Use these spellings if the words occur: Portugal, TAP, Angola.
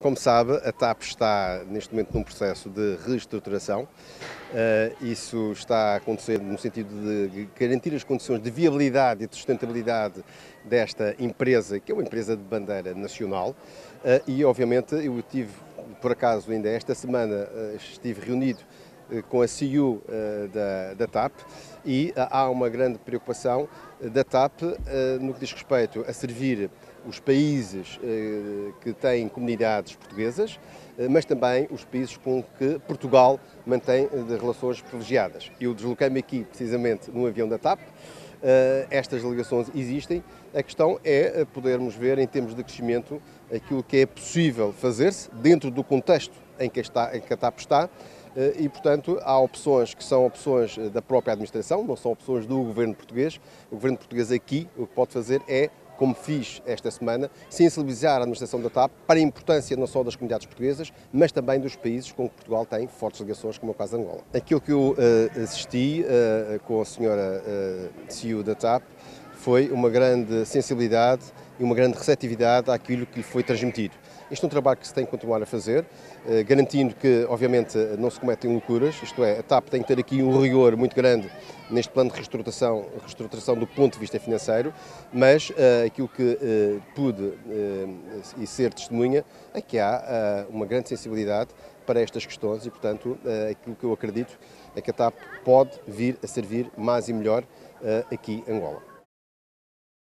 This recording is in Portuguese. Como sabe, a TAP está neste momento num processo de reestruturação. Isso está a acontecer no sentido de garantir as condições de viabilidade e de sustentabilidade desta empresa, que é uma empresa de bandeira nacional. E, obviamente, eu tive, por acaso, ainda esta semana, estive reunido com a CEO da TAP e há uma grande preocupação da TAP no que diz respeito a servir os países que têm comunidades portuguesas, mas também os países com que Portugal mantém relações privilegiadas. Eu desloquei-me aqui precisamente num avião da TAP. Estas ligações existem, a questão é podermos ver em termos de crescimento aquilo que é possível fazer-se dentro do contexto em que a TAP está. E, portanto, há opções que são opções da própria administração, não são opções do governo português. O governo português aqui o que pode fazer é, como fiz esta semana, sensibilizar a administração da TAP para a importância não só das comunidades portuguesas, mas também dos países com que Portugal tem fortes ligações, como é o caso de Angola. Aquilo que eu assisti com a senhora CEO da TAP foi uma grande sensibilidade e uma grande receptividade àquilo que lhe foi transmitido. Este é um trabalho que se tem que continuar a fazer, garantindo que, obviamente, não se cometem loucuras, isto é, a TAP tem que ter aqui um rigor muito grande neste plano de reestruturação do ponto de vista financeiro, mas aquilo que pude e ser testemunha é que há uma grande sensibilidade para estas questões e, portanto, aquilo que eu acredito é que a TAP pode vir a servir mais e melhor aqui em Angola.